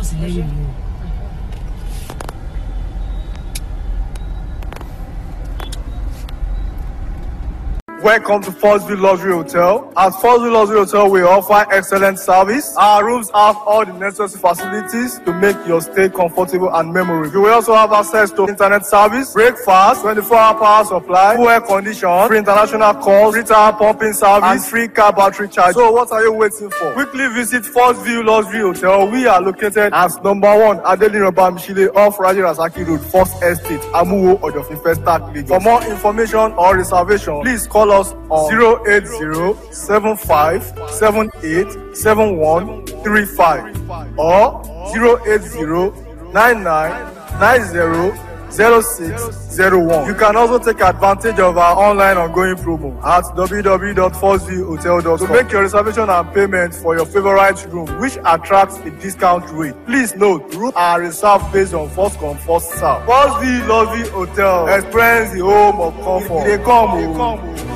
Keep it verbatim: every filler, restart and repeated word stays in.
kò sí lẹ́yìn mi o. Welcome to First View Luxury Hotel. At First View Luxury Hotel, we offer excellent service. Our rooms have all the necessary facilities to make your stay comfortable and memorable. You will also have access to internet service, breakfast, twenty-four hour power supply, full air condition, free international calls, free tire pumping service, and free car battery charge. So what are you waiting for? Quickly visit First View Luxury Hotel. We are located at number one Adelino Bamishile off Rajirazaki Road, First Estate Amuwo Odofin, Festac, Lagos. For more information or reservation, please call us on zero eight zero seven five seven eight seven one three five or zero eight zero nine nine nine zero zero six zero one. You can also take advantage of our online ongoing promo at w w w dot first view hotel dot com to make your reservation and payment for your favorite room, which attracts a discount rate. Please note, rooms are reserved based on first come, first serve. First View Luxury Hotel. Experience the home of comfort. They come. They come.